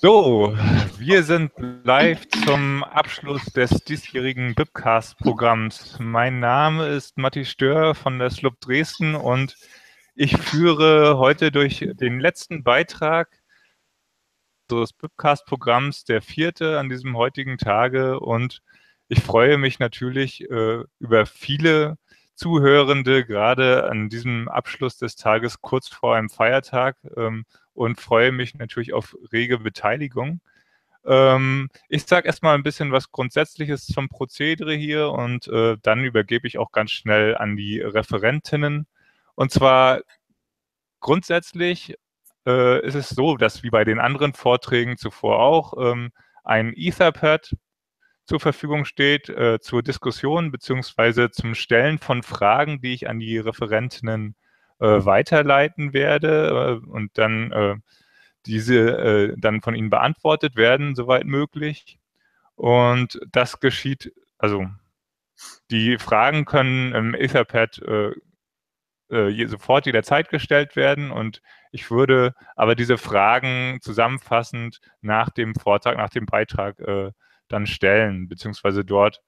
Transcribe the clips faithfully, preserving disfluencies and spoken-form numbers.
So, wir sind live zum Abschluss des diesjährigen Bibcast-Programms. Mein Name ist Matti Stöhr von der S L U B Dresden und ich führe heute durch den letzten Beitrag des Bibcast-Programms, der vierte an diesem heutigen Tage, und ich freue mich natürlich äh, über viele Zuhörende, gerade an diesem Abschluss des Tages kurz vor einem Feiertag, ähm, und freue mich natürlich auf rege Beteiligung. Ähm, ich sage erstmal ein bisschen was Grundsätzliches zum Prozedere hier und äh, dann übergebe ich auch ganz schnell an die Referentinnen. Und zwar grundsätzlich äh, ist es so, dass wie bei den anderen Vorträgen zuvor auch ähm, ein Etherpad zur Verfügung steht äh, zur Diskussion bzw. zum Stellen von Fragen, die ich an die Referentinnen äh, weiterleiten werde äh, und dann äh, diese äh, dann von ihnen beantwortet werden, soweit möglich. Und das geschieht, also die Fragen können im Etherpad äh, äh, sofort jederzeit gestellt werden, und ich würde aber diese Fragen zusammenfassend nach dem Vortrag, nach dem Beitrag äh, dann stellen, beziehungsweise dort,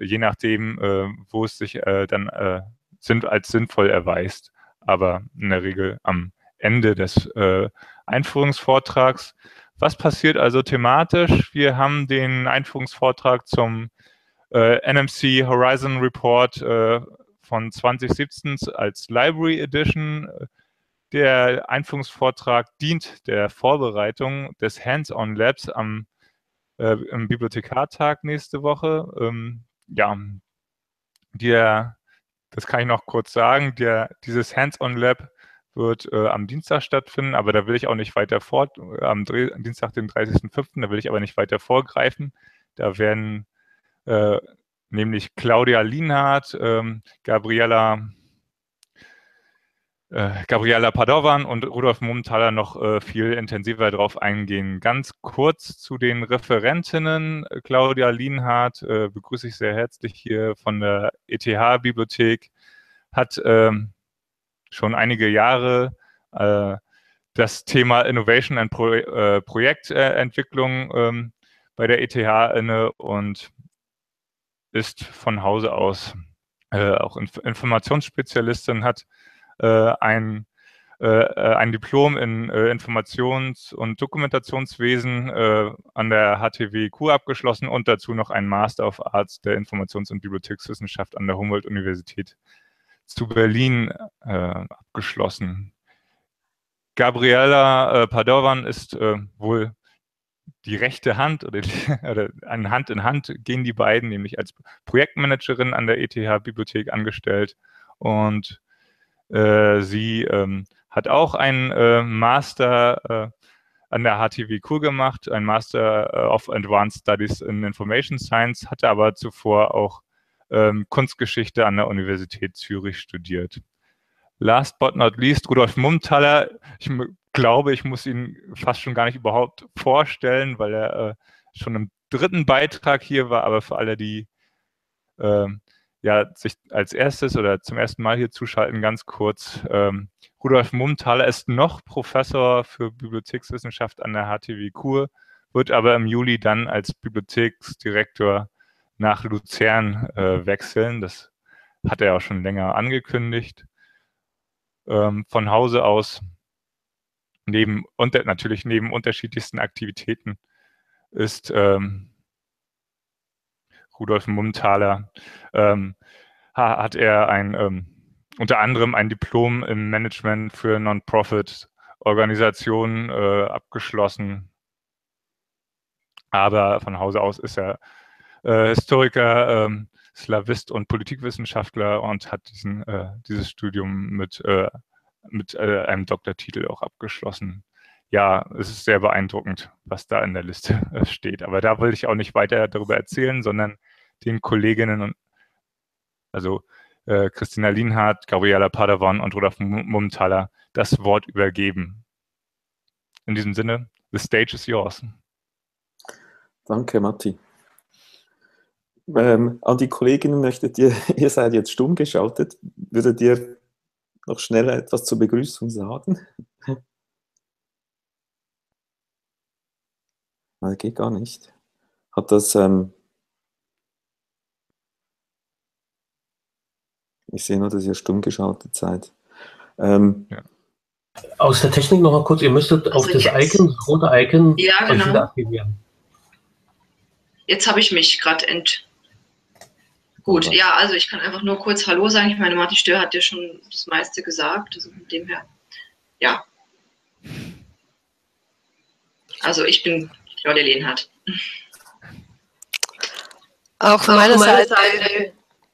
je nachdem, äh, wo es sich äh, dann äh, sind, als sinnvoll erweist, aber in der Regel am Ende des äh, Einführungsvortrags. Was passiert also thematisch? Wir haben den Einführungsvortrag zum äh, N M C Horizon Report äh, von zwanzig siebzehn als Library Edition. Der Einführungsvortrag dient der Vorbereitung des Hands-on Labs am im Bibliothekartag nächste Woche. Ähm, ja, der, das kann ich noch kurz sagen, der, dieses Hands-on-Lab wird äh, am Dienstag stattfinden, aber da will ich auch nicht weiter fort, am Dre Dienstag, den dreißigsten fünften, da will ich aber nicht weiter vorgreifen. Da werden äh, nämlich Claudia Lienhard, äh, Gabriela, äh, Gabriela Padovan und Rudolf Mumenthaler noch äh, viel intensiver darauf eingehen. Ganz kurz zu den Referentinnen. Claudia Lienhard äh, begrüße ich sehr herzlich hier von der E T H-Bibliothek, hat äh, schon einige Jahre äh, das Thema Innovation and Pro äh, Projektentwicklung äh, bei der E T H inne und ist von Hause aus äh, auch Inf Informationsspezialistin, hat Ein, äh, ein Diplom in äh, Informations- und Dokumentationswesen äh, an der H T W Q abgeschlossen und dazu noch einen Master of Arts der Informations- und Bibliothekswissenschaft an der Humboldt-Universität zu Berlin äh, abgeschlossen. Gabriela äh, Padovan ist äh, wohl die rechte Hand, oder, oder an Hand in Hand gehen die beiden, nämlich als Projektmanagerin an der E T H-Bibliothek angestellt, und sie ähm, hat auch einen äh, Master äh, an der H T W Q gemacht, ein Master äh, of Advanced Studies in Information Science, hatte aber zuvor auch ähm, Kunstgeschichte an der Universität Zürich studiert. Last but not least, Rudolf Mumenthaler. Ich glaube, ich muss ihn fast schon gar nicht überhaupt vorstellen, weil er äh, schon im dritten Beitrag hier war, aber für alle, die äh, ja, sich als erstes oder zum ersten Mal hier zuschalten, ganz kurz. Ähm, Rudolf Mumenthaler ist noch Professor für Bibliothekswissenschaft an der H T W Chur, wird aber im Juli dann als Bibliotheksdirektor nach Luzern äh, wechseln. Das hat er auch schon länger angekündigt. Ähm, von Hause aus, neben und natürlich neben unterschiedlichsten Aktivitäten, ist ähm, Rudolf Mumenthaler, ähm, hat er ein, ähm, unter anderem ein Diplom im Management für Non-Profit-Organisationen äh, abgeschlossen. Aber von Hause aus ist er äh, Historiker, ähm, Slawist und Politikwissenschaftler und hat diesen, äh, dieses Studium mit, äh, mit äh, einem Doktortitel auch abgeschlossen. Ja, es ist sehr beeindruckend, was da in der Liste steht. Aber da will ich auch nicht weiter darüber erzählen, sondern den Kolleginnen, also äh, Christina Lienhard, Gabriela Padovan und Rudolf Mumenthaler, das Wort übergeben. In diesem Sinne, the stage is yours. Danke, Matti. Ähm, an die Kolleginnen möchtet ihr, ihr seid jetzt stumm geschaltet, würdet ihr noch schneller etwas zur Begrüßung sagen? Ah, geht gar nicht. Hat das, ähm ich sehe nur, dass ihr stumm geschaltet seid. Ähm ja. Aus der Technik noch mal kurz, ihr müsstet also auf das Icon, das rote Icon, ja, genau, euch wieder aktivieren. Jetzt habe ich mich gerade ent... Gut, okay. Ja, also ich kann einfach nur kurz Hallo sagen. Ich meine, Matti Stöhr hat ja schon das meiste gesagt, also von dem her, ja. Also ich bin Claudia Lienhard. Auch von meiner Seite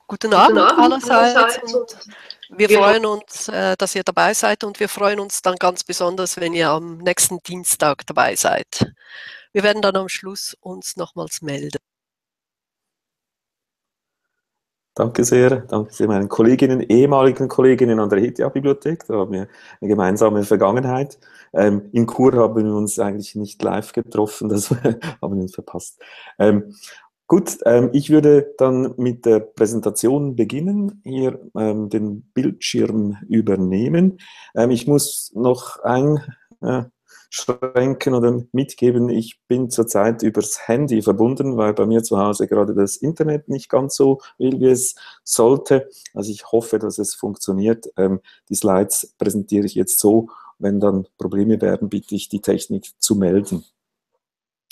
guten Abend allerseits. Wir freuen uns, dass ihr dabei seid, und wir freuen uns dann ganz besonders, wenn ihr am nächsten Dienstag dabei seid. Wir werden dann am Schluss uns nochmals melden. Danke sehr. Danke sehr meinen Kolleginnen, ehemaligen Kolleginnen an der E T H-Bibliothek. Da haben wir eine gemeinsame Vergangenheit. Ähm, in Chur haben wir uns eigentlich nicht live getroffen, das haben wir uns verpasst. Ähm, gut, ähm, ich würde dann mit der Präsentation beginnen, hier ähm, den Bildschirm übernehmen. Ähm, ich muss noch einschränken äh, oder mitgeben, ich bin zurzeit übers Handy verbunden, weil bei mir zu Hause gerade das Internet nicht ganz so will, wie es sollte. Also ich hoffe, dass es funktioniert. Ähm, die Slides präsentiere ich jetzt so. Wenn dann Probleme werden, bitte ich die Technik zu melden.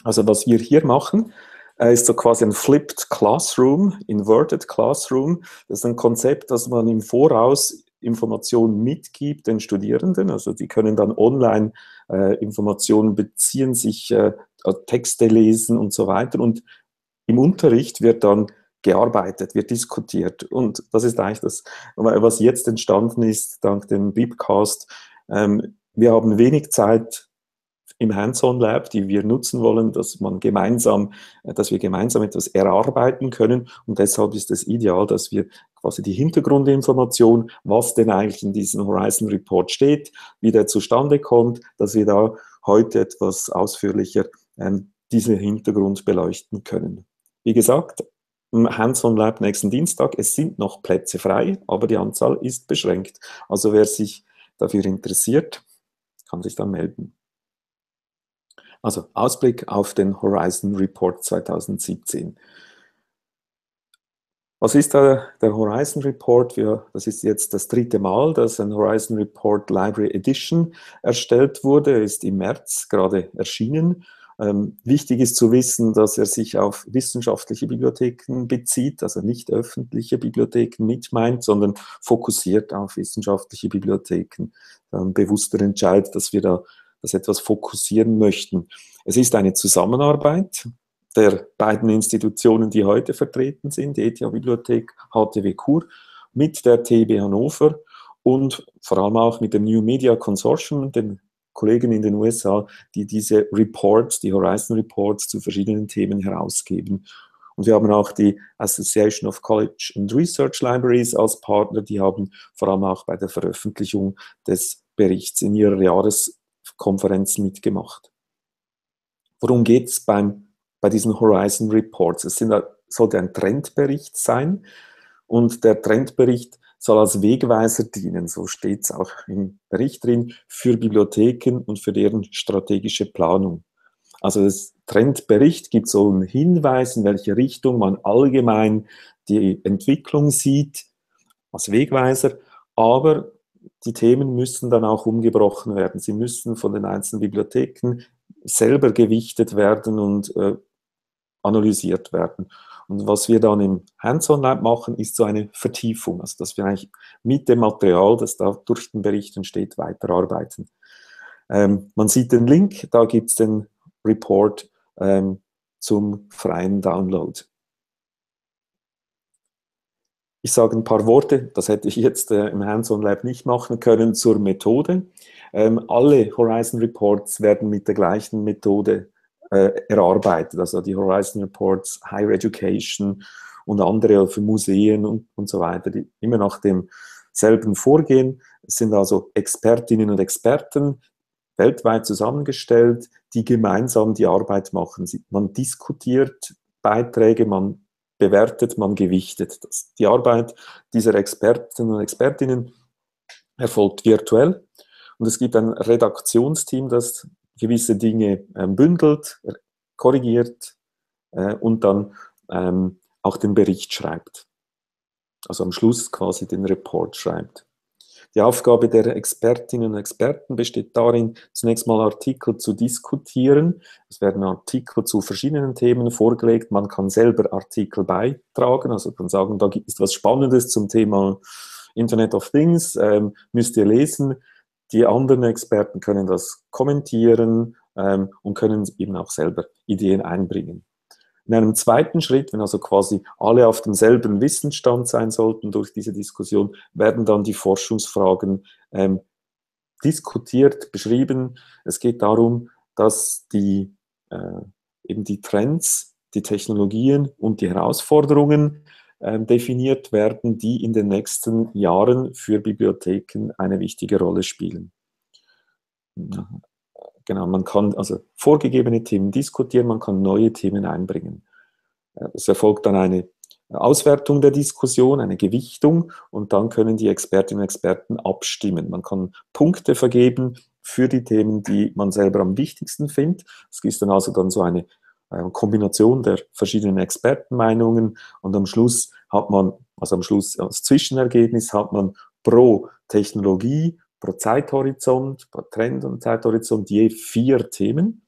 Also was wir hier machen, ist so quasi ein Flipped Classroom, Inverted Classroom. Das ist ein Konzept, dass man im Voraus Informationen mitgibt den Studierenden. Also die können dann online äh, Informationen beziehen, sich äh, Texte lesen und so weiter. Und im Unterricht wird dann gearbeitet, wird diskutiert. Und das ist eigentlich das, was jetzt entstanden ist, dank dem Bibcast. Ähm, wir haben wenig Zeit im Hands-on-Lab, die wir nutzen wollen, dass man gemeinsam, dass wir gemeinsam etwas erarbeiten können, und deshalb ist es ideal, dass wir quasi die Hintergrundinformation, was denn eigentlich in diesem Horizon Report steht, wie der zustande kommt, dass wir da heute etwas ausführlicher ähm, diesen Hintergrund beleuchten können. Wie gesagt, Hands-on-Lab nächsten Dienstag, es sind noch Plätze frei, aber die Anzahl ist beschränkt. Also wer sich dafür interessiert, kann sich dann melden. Also Ausblick auf den Horizon Report zweitausendsiebzehn. Was ist da der Horizon Report? Wir, das ist jetzt das dritte Mal, dass ein Horizon Report Library Edition erstellt wurde. Er ist im März gerade erschienen. Ähm, wichtig ist zu wissen, dass er sich auf wissenschaftliche Bibliotheken bezieht, also nicht öffentliche Bibliotheken mit meint, sondern fokussiert auf wissenschaftliche Bibliotheken. Ein bewusster Entscheid, dass wir da das etwas fokussieren möchten. Es ist eine Zusammenarbeit der beiden Institutionen, die heute vertreten sind, die E T H-Bibliothek H T W Chur mit der T B Hannover und vor allem auch mit dem New Media Consortium, dem Kollegen in den U S A, die diese Reports, die Horizon Reports zu verschiedenen Themen herausgeben. Und wir haben auch die Association of College and Research Libraries als Partner, die haben vor allem auch bei der Veröffentlichung des Berichts in ihrer Jahreskonferenz mitgemacht. Worum geht es bei diesen Horizon Reports? Es sind, sollte ein Trendbericht sein, und der Trendbericht soll als Wegweiser dienen, so steht es auch im Bericht drin, für Bibliotheken und für deren strategische Planung. Also das Trendbericht gibt so einen Hinweis, in welche Richtung man allgemein die Entwicklung sieht, als Wegweiser, aber die Themen müssen dann auch umgebrochen werden. Sie müssen von den einzelnen Bibliotheken selber gewichtet werden und äh, analysiert werden. Und was wir dann im Hands-on-Lab machen, ist so eine Vertiefung, also dass wir eigentlich mit dem Material, das da durch den Bericht entsteht, weiterarbeiten. Ähm, man sieht den Link, da gibt es den Report ähm, zum freien Download. Ich sage ein paar Worte, das hätte ich jetzt äh, im Hands-on-Lab nicht machen können, zur Methode. Ähm, alle Horizon Reports werden mit der gleichen Methode erarbeitet, also die Horizon Reports, Higher Education und andere für Museen und, und so weiter, die immer nach demselben Vorgehen. Es sind also Expertinnen und Experten weltweit zusammengestellt, die gemeinsam die Arbeit machen. Man diskutiert Beiträge, man bewertet, man gewichtet. Die Arbeit dieser Experten und Expertinnen erfolgt virtuell, und es gibt ein Redaktionsteam, das gewisse Dinge bündelt, korrigiert äh, und dann ähm, auch den Bericht schreibt. Also am Schluss quasi den Report schreibt. Die Aufgabe der Expertinnen und Experten besteht darin, zunächst mal Artikel zu diskutieren. Es werden Artikel zu verschiedenen Themen vorgelegt. Man kann selber Artikel beitragen, also kann sagen, da ist was Spannendes zum Thema Internet of Things, ähm, müsst ihr lesen. Die anderen Experten können das kommentieren ähm, und können eben auch selber Ideen einbringen. In einem zweiten Schritt, wenn also quasi alle auf demselben Wissensstand sein sollten durch diese Diskussion, werden dann die Forschungsfragen ähm, diskutiert, beschrieben. Es geht darum, dass die, äh, eben die Trends, die Technologien und die Herausforderungen äh, definiert werden, die in den nächsten Jahren für Bibliotheken eine wichtige Rolle spielen. Ja. Genau, man kann also vorgegebene Themen diskutieren, man kann neue Themen einbringen. Es erfolgt dann eine Auswertung der Diskussion, eine Gewichtung und dann können die Expertinnen und Experten abstimmen. Man kann Punkte vergeben für die Themen, die man selber am wichtigsten findet. Es ist dann also dann so eine Kombination der verschiedenen Expertenmeinungen und am Schluss hat man, also am Schluss als Zwischenergebnis hat man pro Technologie, pro Zeithorizont, pro Trend und Zeithorizont je vier Themen.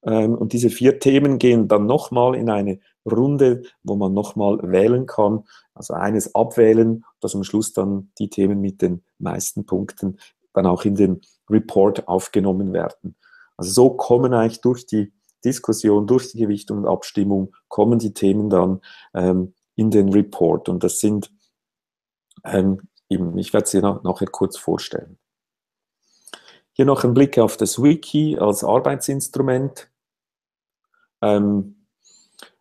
Und diese vier Themen gehen dann nochmal in eine Runde, wo man nochmal wählen kann. Also eines abwählen, dass am Schluss dann die Themen mit den meisten Punkten dann auch in den Report aufgenommen werden. Also so kommen eigentlich durch die Diskussion, durch die Gewichtung und Abstimmung, kommen die Themen dann ähm, in den Report. Und das sind, ähm, eben, ich werde es dir nachher kurz vorstellen. Hier noch ein Blick auf das Wiki als Arbeitsinstrument. Ähm,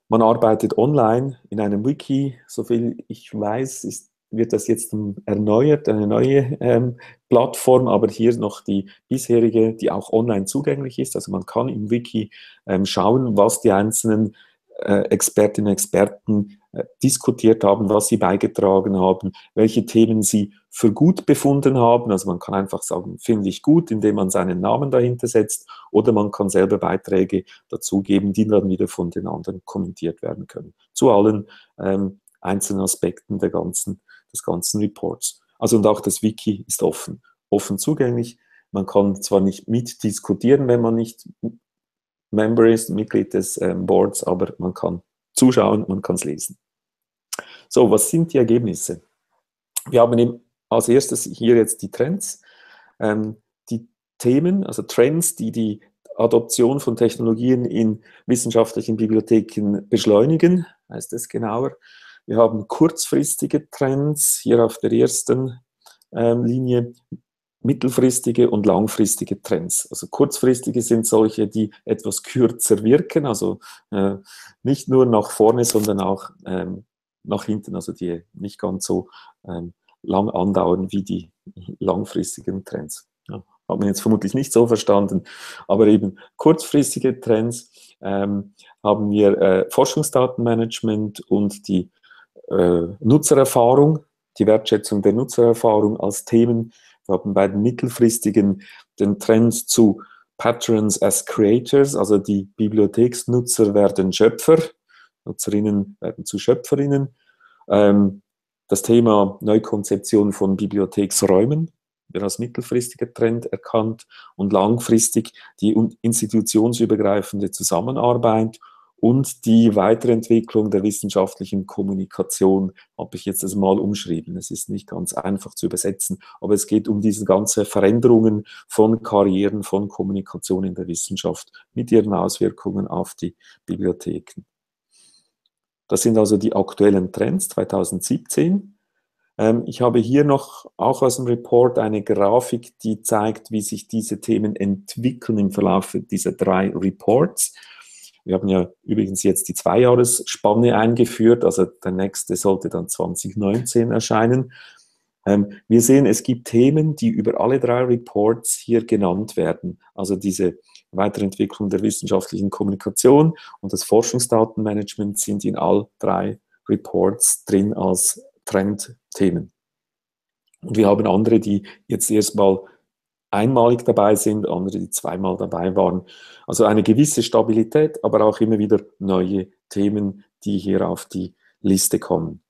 man arbeitet online in einem Wiki. Soviel ich weiß, ist, wird das jetzt erneuert, eine neue ähm, Plattform, aber hier noch die bisherige, die auch online zugänglich ist. Also man kann im Wiki ähm, schauen, was die einzelnen äh, Expertinnen und Experten äh, diskutiert haben, was sie beigetragen haben, welche Themen sie für gut befunden haben, also man kann einfach sagen, finde ich gut, indem man seinen Namen dahinter setzt, oder man kann selber Beiträge dazugeben, die dann wieder von den anderen kommentiert werden können, zu allen ähm, einzelnen Aspekten der ganzen, des ganzen Reports. Also und auch das Wiki ist offen, offen zugänglich, man kann zwar nicht mitdiskutieren, wenn man nicht Member ist, Mitglied des ähm, Boards, aber man kann zuschauen, man kann es lesen. So, was sind die Ergebnisse? Wir haben eben als erstes hier jetzt die Trends, ähm, die Themen, also Trends, die die Adoption von Technologien in wissenschaftlichen Bibliotheken beschleunigen, heißt es genauer. Wir haben kurzfristige Trends, hier auf der ersten ähm, Linie, mittelfristige und langfristige Trends. Also kurzfristige sind solche, die etwas kürzer wirken, also äh, nicht nur nach vorne, sondern auch ähm, nach hinten, also die nicht ganz so ähm, lang andauern wie die langfristigen Trends. Ja, hat man jetzt vermutlich nicht so verstanden, aber eben kurzfristige Trends ähm, haben wir äh, Forschungsdatenmanagement und die äh, Nutzererfahrung, die Wertschätzung der Nutzererfahrung als Themen. Wir haben bei den mittelfristigen den Trend zu Patrons as Creators, also die Bibliotheksnutzer werden Schöpfer, Nutzerinnen werden zu Schöpferinnen. Ähm, Das Thema Neukonzeption von Bibliotheksräumen wird als mittelfristiger Trend erkannt und langfristig die institutionsübergreifende Zusammenarbeit und die Weiterentwicklung der wissenschaftlichen Kommunikation habe ich jetzt mal umschrieben. Es ist nicht ganz einfach zu übersetzen, aber es geht um diese ganzen Veränderungen von Karrieren, von Kommunikation in der Wissenschaft mit ihren Auswirkungen auf die Bibliotheken. Das sind also die aktuellen Trends zweitausendsiebzehn. Ähm, ich habe hier noch auch aus dem Report eine Grafik, die zeigt, wie sich diese Themen entwickeln im Verlauf dieser drei Reports. Wir haben ja übrigens jetzt die Zweijahresspanne eingeführt, also der nächste sollte dann zweitausendneunzehn erscheinen. Ähm, wir sehen, es gibt Themen, die über alle drei Reports hier genannt werden, also diese Weiterentwicklung der wissenschaftlichen Kommunikation und das Forschungsdatenmanagement sind in all drei Reports drin als Trendthemen. Und wir haben andere, die jetzt erstmal einmalig dabei sind, andere, die zweimal dabei waren. Also eine gewisse Stabilität, aber auch immer wieder neue Themen, die hier auf die Liste kommen.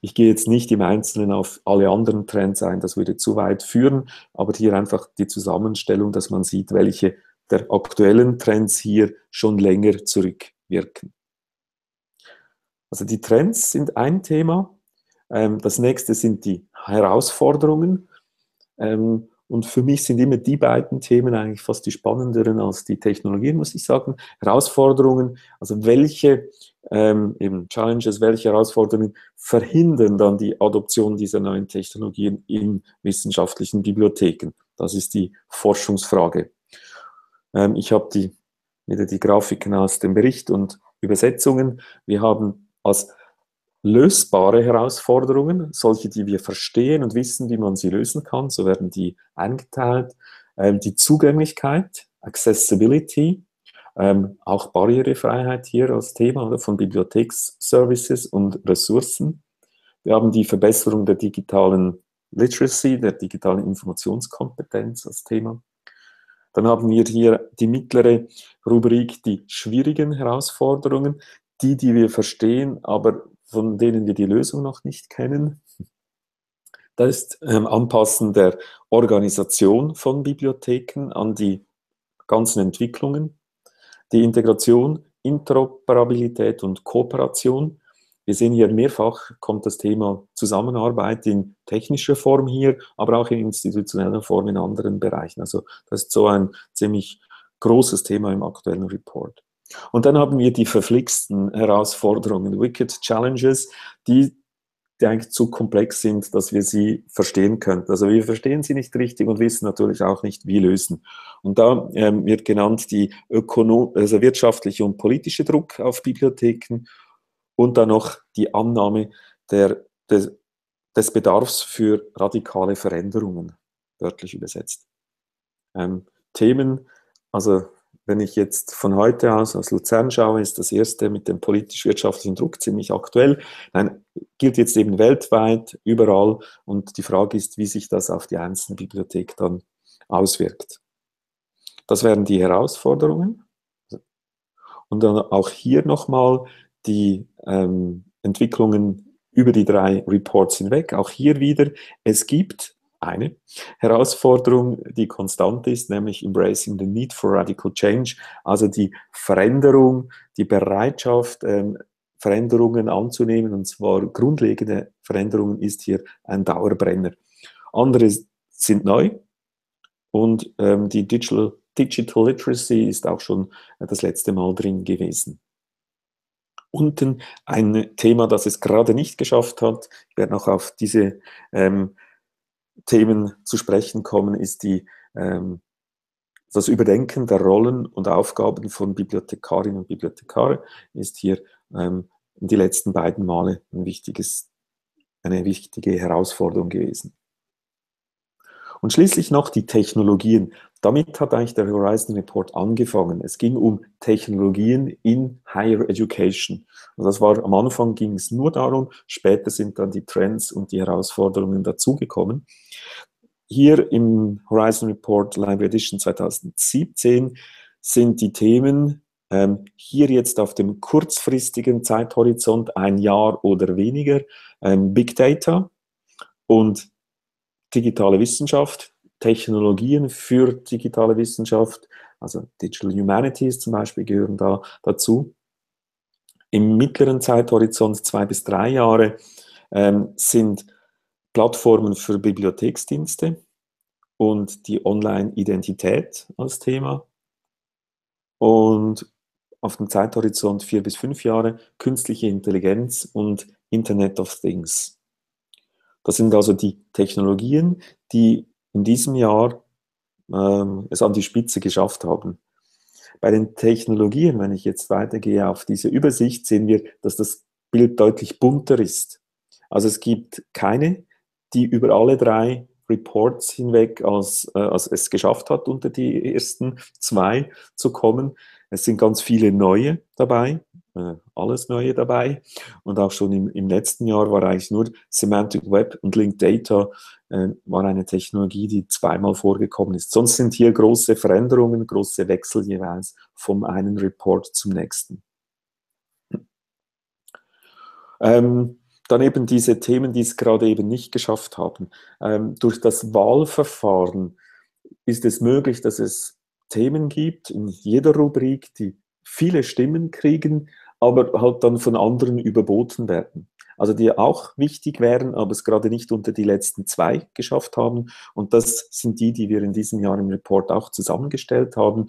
Ich gehe jetzt nicht im Einzelnen auf alle anderen Trends ein, das würde zu weit führen, aber hier einfach die Zusammenstellung, dass man sieht, welche der aktuellen Trends hier schon länger zurückwirken. Also die Trends sind ein Thema, das nächste sind die Herausforderungen und für mich sind immer die beiden Themen eigentlich fast die spannenderen als die Technologien, muss ich sagen. Herausforderungen, also welche Ähm, eben Challenges, welche Herausforderungen verhindern dann die Adoption dieser neuen Technologien in wissenschaftlichen Bibliotheken? Das ist die Forschungsfrage. Ähm, ich habe die, wieder die Grafiken aus dem Bericht und Übersetzungen. Wir haben als lösbare Herausforderungen, solche, die wir verstehen und wissen, wie man sie lösen kann, so werden die eingeteilt. Ähm, die Zugänglichkeit, Accessibility, Ähm, auch Barrierefreiheit hier als Thema oder, von Bibliotheksservices und Ressourcen. Wir haben die Verbesserung der digitalen Literacy, der digitalen Informationskompetenz als Thema. Dann haben wir hier die mittlere Rubrik, die schwierigen Herausforderungen, die, die wir verstehen, aber von denen wir die Lösung noch nicht kennen. Da ist ähm, Anpassen der Organisation von Bibliotheken an die ganzen Entwicklungen. Die Integration, Interoperabilität und Kooperation. Wir sehen hier mehrfach, kommt das Thema Zusammenarbeit in technischer Form hier, aber auch in institutioneller Form in anderen Bereichen. Also das ist so ein ziemlich großes Thema im aktuellen Report. Und dann haben wir die verflixten Herausforderungen, Wicked Challenges, die, die eigentlich zu komplex sind, dass wir sie verstehen könnten. Also wir verstehen sie nicht richtig und wissen natürlich auch nicht, wie lösen. Und da ähm, wird genannt die Ökonom also wirtschaftliche und politische Druck auf Bibliotheken und dann noch die Annahme der, des, des Bedarfs für radikale Veränderungen, wörtlich übersetzt. Ähm, Themen, also wenn ich jetzt von heute aus aus Luzern schaue, ist das erste mit dem politisch-wirtschaftlichen Druck ziemlich aktuell. Nein, gilt jetzt eben weltweit, überall. Und die Frage ist, wie sich das auf die einzelne Bibliothek dann auswirkt. Das wären die Herausforderungen. Und dann auch hier nochmal die ähm, Entwicklungen über die drei Reports hinweg. Auch hier wieder, es gibt eine Herausforderung, die konstant ist, nämlich Embracing the Need for Radical Change, also die Veränderung, die Bereitschaft, ähm, Veränderungen anzunehmen, und zwar grundlegende Veränderungen ist hier ein Dauerbrenner. Andere sind neu und ähm, die Digital, Digital Literacy ist auch schon äh, das letzte Mal drin gewesen. Unten ein Thema, das es gerade nicht geschafft hat, ich werde noch auf diese ähm, Themen zu sprechen kommen, ist die, ähm, das Überdenken der Rollen und Aufgaben von Bibliothekarinnen und Bibliothekaren ist hier ähm, die letzten beiden Male ein wichtiges, eine wichtige Herausforderung gewesen. Und schließlich noch die Technologien. Damit hat eigentlich der Horizon Report angefangen. Es ging um Technologien in Higher Education. Und das war, am Anfang ging es nur darum, später sind dann die Trends und die Herausforderungen dazugekommen. Hier im Horizon Report Library Edition zweitausendsiebzehn sind die Themen ähm, hier jetzt auf dem kurzfristigen Zeithorizont, ein Jahr oder weniger, ähm, Big Data und digitale Wissenschaft, Technologien für digitale Wissenschaft, also Digital Humanities zum Beispiel gehören da dazu. Im mittleren Zeithorizont zwei bis drei Jahre ähm, sind Plattformen für Bibliotheksdienste und die Online-Identität als Thema. Und auf dem Zeithorizont vier bis fünf Jahre künstliche Intelligenz und Internet of Things. Das sind also die Technologien, die in diesem Jahr ähm, es an die Spitze geschafft haben. Bei den Technologien, wenn ich jetzt weitergehe auf diese Übersicht, sehen wir, dass das Bild deutlich bunter ist. Also es gibt keine, die über alle drei Reports hinweg als, äh, als es geschafft hat, unter die ersten zwei zu kommen. Es sind ganz viele neue dabei, äh, alles Neue dabei. Und auch schon im, im letzten Jahr war eigentlich nur Semantic Web und Linked Data äh, war eine Technologie, die zweimal vorgekommen ist. Sonst sind hier große Veränderungen, große Wechsel jeweils vom einen Report zum nächsten. Ähm, dann eben diese Themen, die es gerade eben nicht geschafft haben. Ähm, durch das Wahlverfahren ist es möglich, dass es Themen gibt in jeder Rubrik, die viele Stimmen kriegen, aber halt dann von anderen überboten werden. Also die auch wichtig wären, aber es gerade nicht unter die letzten zwei geschafft haben. Und das sind die, die wir in diesem Jahr im Report auch zusammengestellt haben.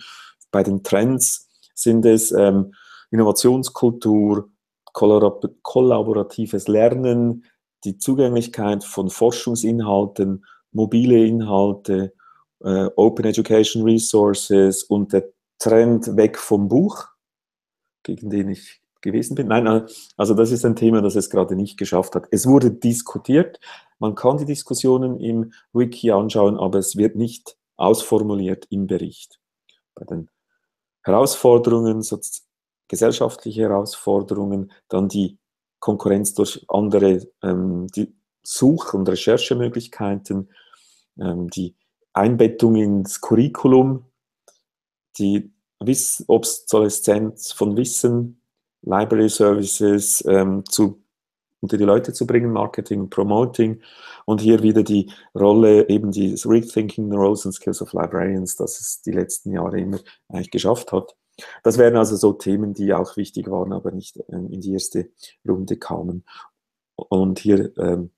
Bei den Trends sind es ähm, Innovationskultur, kollaboratives Lernen, die Zugänglichkeit von Forschungsinhalten, mobile Inhalte, äh, Open Education Resources und der Trend weg vom Buch, gegen den ich gewesen bin. Nein, also das ist ein Thema, das es gerade nicht geschafft hat. Es wurde diskutiert, man kann die Diskussionen im Wiki anschauen, aber es wird nicht ausformuliert im Bericht. Bei den Herausforderungen sozusagen, gesellschaftliche Herausforderungen, dann die Konkurrenz durch andere ähm, die Such- und Recherchemöglichkeiten, ähm, die Einbettung ins Curriculum, die Wiss- Obsoleszenz von Wissen, Library Services ähm, zu, unter die Leute zu bringen, Marketing und Promoting, und hier wieder die Rolle, eben dieses Rethinking the Roles and Skills of Librarians, das es die letzten Jahre immer eigentlich geschafft hat. Das wären also so Themen, die auch wichtig waren, aber nicht in die erste Runde kamen. Und hier ähm,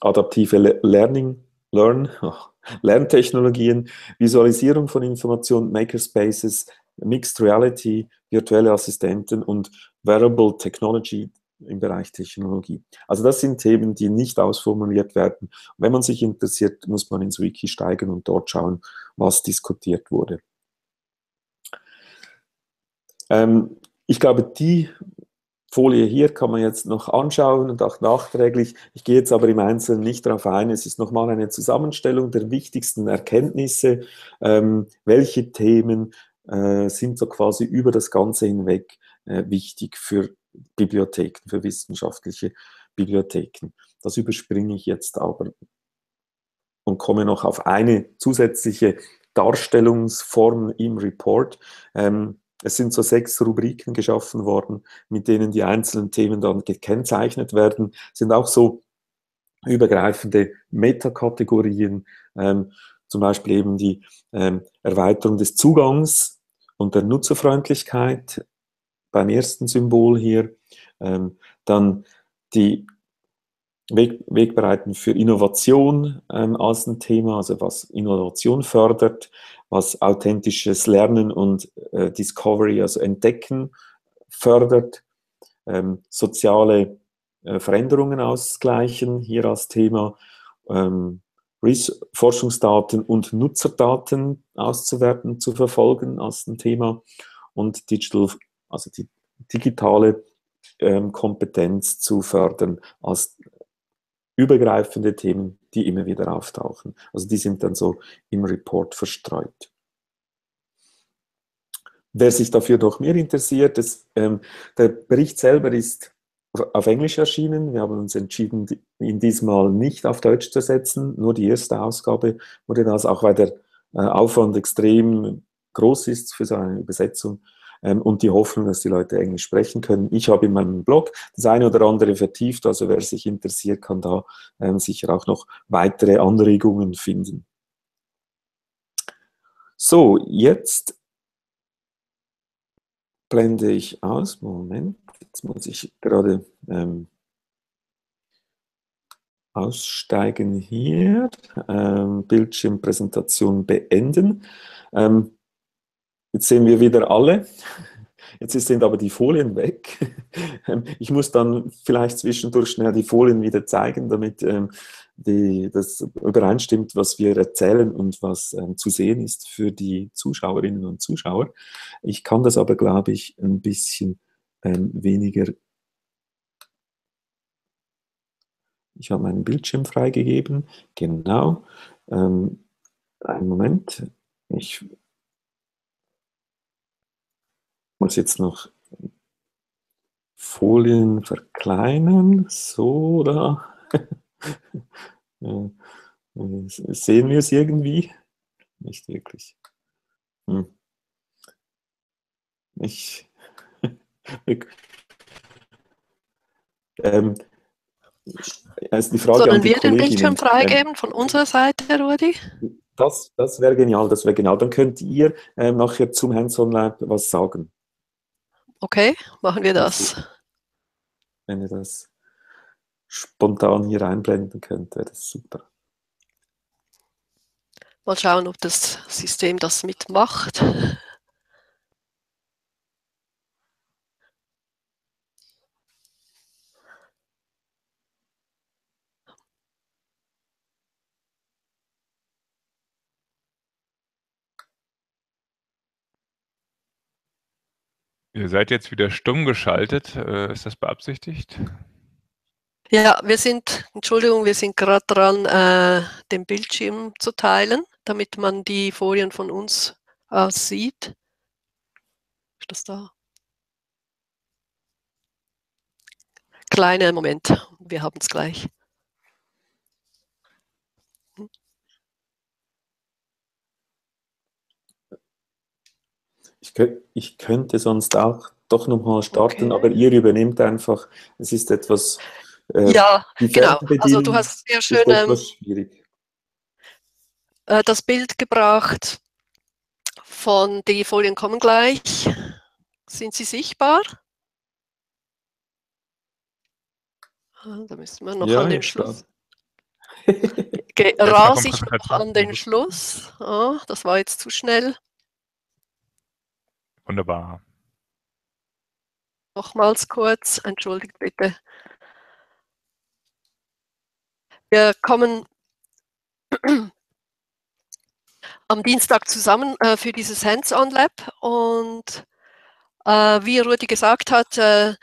adaptive Learning, Learn, ach, Lerntechnologien, Visualisierung von Informationen, Makerspaces, Mixed Reality, virtuelle Assistenten und Wearable Technology im Bereich Technologie. Also das sind Themen, die nicht ausformuliert werden. Wenn man sich interessiert, muss man ins Wiki steigen und dort schauen, was diskutiert wurde. Ich glaube, die Folie hier kann man jetzt noch anschauen und auch nachträglich. Ich gehe jetzt aber im Einzelnen nicht darauf ein. Es ist nochmal eine Zusammenstellung der wichtigsten Erkenntnisse. Welche Themen sind so quasi über das Ganze hinweg wichtig für Bibliotheken, für wissenschaftliche Bibliotheken? Das überspringe ich jetzt aber und komme noch auf eine zusätzliche Darstellungsform im Report. Es sind so sechs Rubriken geschaffen worden, mit denen die einzelnen Themen dann gekennzeichnet werden. Es sind auch so übergreifende Metakategorien, ähm, zum Beispiel eben die ähm, Erweiterung des Zugangs und der Nutzerfreundlichkeit beim ersten Symbol hier. Ähm, dann die Weg, Wegbereiten für Innovation ähm, als ein Thema, also was Innovation fördert, was authentisches Lernen und äh, Discovery, also Entdecken, fördert, ähm, soziale äh, Veränderungen ausgleichen, hier als Thema, ähm, Forschungsdaten und Nutzerdaten auszuwerten, zu verfolgen als ein Thema, und Digital, also die digitale ähm, Kompetenz zu fördern als übergreifende Themen, die immer wieder auftauchen. Also die sind dann so im Report verstreut. Wer sich dafür noch mehr interessiert, das, ähm, der Bericht selber ist auf Englisch erschienen. Wir haben uns entschieden, ihn diesmal nicht auf Deutsch zu setzen. Nur die erste Ausgabe wurde das, auch weil der äh, Aufwand extrem groß ist für so eine Übersetzung. Und die Hoffnung, dass die Leute Englisch sprechen können. Ich habe in meinem Blog das eine oder andere vertieft, also wer sich interessiert, kann da ähm, sicher auch noch weitere Anregungen finden. So, jetzt blende ich aus. Moment, jetzt muss ich gerade ähm, aussteigen hier. Ähm, Bildschirmpräsentation beenden. Ähm, Jetzt sehen wir wieder alle, jetzt sind aber die Folien weg. Ich muss dann vielleicht zwischendurch schnell die Folien wieder zeigen, damit ähm, die, das übereinstimmt, was wir erzählen und was ähm, zu sehen ist für die Zuschauerinnen und Zuschauer. Ich kann das aber, glaube ich, ein bisschen ähm, weniger... Ich habe meinen Bildschirm freigegeben, genau. Ähm, einen Moment, ich... muss jetzt noch Folien verkleinern, so oder sehen wir es irgendwie? Nicht wirklich. Hm. Ich ähm, also die Frage Sollen wir den Bildschirm freigeben von unserer Seite, Rudi? Das, das wäre genial, das wäre genial. Dann könnt ihr ähm, nachher zum Hands-on Lab was sagen. Okay, machen wir das. Wenn ihr das spontan hier einblenden könnt, wäre das super. Mal schauen, ob das System das mitmacht. Ihr seid jetzt wieder stumm geschaltet. Ist das beabsichtigt? Ja, wir sind, Entschuldigung, wir sind gerade dran, äh, den Bildschirm zu teilen, damit man die Folien von uns äh, sieht. Ist das da? Kleiner Moment, wir haben es gleich. Ich könnte sonst auch doch nochmal starten, okay. Aber ihr übernehmt einfach. Es ist etwas. Äh, ja, genau. Also, du hast sehr schön ähm, das Bild gebracht von die Folien kommen gleich. Sind sie sichtbar? Da müssen wir noch ja, an den Schluss. Rase ich noch an den Schluss. Oh, das war jetzt zu schnell. Wunderbar. Nochmals kurz, entschuldigt bitte. Wir kommen am Dienstag zusammen äh, für dieses Hands-on-Lab und äh, wie Rudi gesagt hat, äh,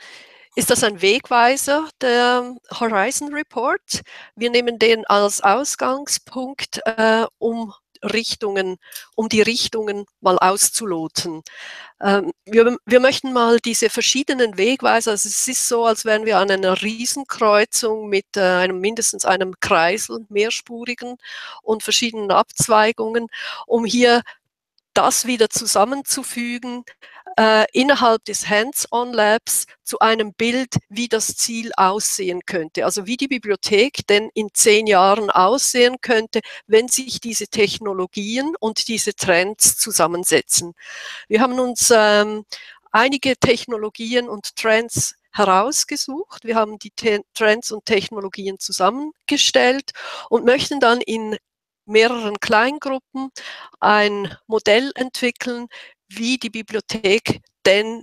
ist das ein Wegweiser, der Horizon Report. Wir nehmen den als Ausgangspunkt, äh, um Richtungen, um die Richtungen mal auszuloten. Ähm, wir, wir möchten mal diese verschiedenen Wegweiser, also es ist so, als wären wir an einer Riesenkreuzung mit äh, einem, mindestens einem Kreisel, mehrspurigen und verschiedenen Abzweigungen, um hier das wieder zusammenzufügen, äh, innerhalb des Hands-on-Labs zu einem Bild, wie das Ziel aussehen könnte. Also wie die Bibliothek denn in zehn Jahren aussehen könnte, wenn sich diese Technologien und diese Trends zusammensetzen. Wir haben uns ähm, einige Technologien und Trends herausgesucht. Wir haben die Te- Trends und Technologien zusammengestellt und möchten dann in mehreren Kleingruppen ein Modell entwickeln, wie die Bibliothek denn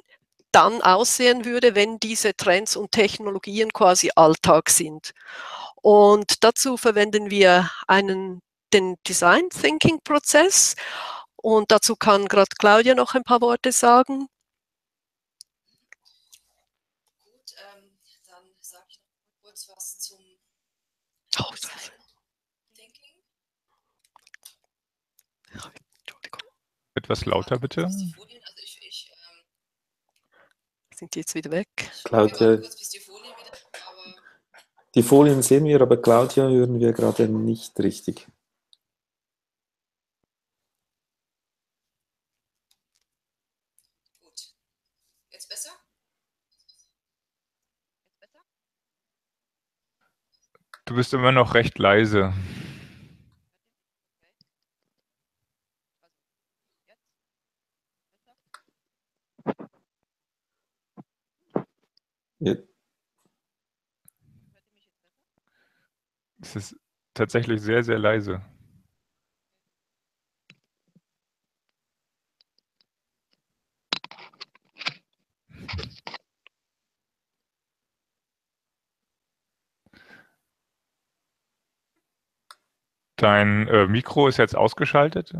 dann aussehen würde, wenn diese Trends und Technologien quasi Alltag sind. Und dazu verwenden wir einen, den Design Thinking Prozess und dazu kann gerade Claudia noch ein paar Worte sagen. Gut, ähm, dann sage ich noch kurz was zum oh, Design Thinking. Ja. Etwas lauter, bitte. Also ich, ich, ähm, sind die jetzt wieder weg? Claudia, die, Folie wieder, aber die Folien sehen wir, aber Claudia hören wir gerade nicht richtig. Gut. Jetzt besser? Jetzt besser? Du bist immer noch recht leise. Ja. Es ist tatsächlich sehr, sehr leise. Dein äh, Mikro ist jetzt ausgeschaltet.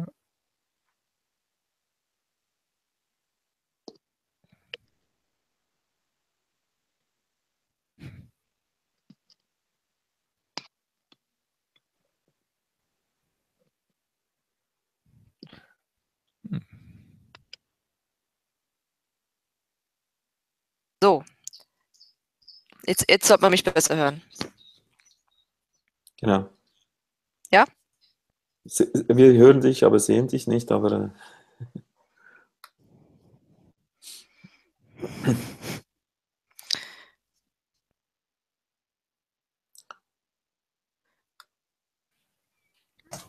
So, jetzt, jetzt sollte man mich besser hören. Genau. Ja? Wir hören dich, aber sehen dich nicht, aber...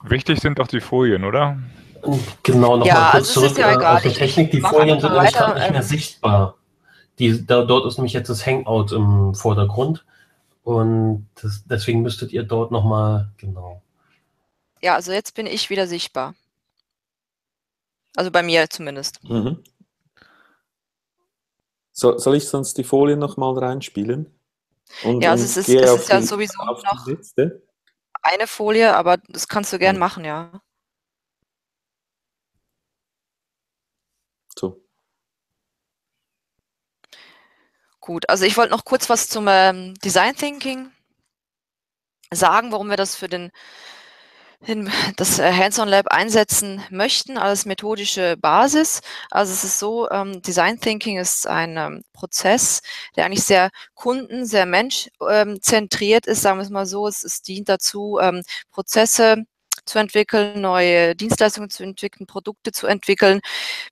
Wichtig sind doch die Folien, oder? Genau, nochmal ja, kurz also zurück ja äh, auf die Technik. Die Folien sind nämlich gerade nicht mehr sichtbar. Die, da, dort ist nämlich jetzt das Hangout im Vordergrund. Und das, deswegen müsstet ihr dort nochmal, genau. Ja, also jetzt bin ich wieder sichtbar. Also bei mir zumindest. Mhm. So, soll ich sonst die Folien nochmal reinspielen? Und, ja, also es ist, es ist ja die, sowieso noch letzte. Eine Folie, aber das kannst du gern machen, ja. So. Gut, also ich wollte noch kurz was zum ähm, Design Thinking sagen, warum wir das für den, den, das äh, Hands-on Lab einsetzen möchten als methodische Basis. Also es ist so, ähm, Design Thinking ist ein ähm, Prozess, der eigentlich sehr kunden-, sehr menschzentriert ähm, ist, sagen wir es mal so. Es, es dient dazu, ähm, Prozesse zu entwickeln, neue Dienstleistungen zu entwickeln, Produkte zu entwickeln,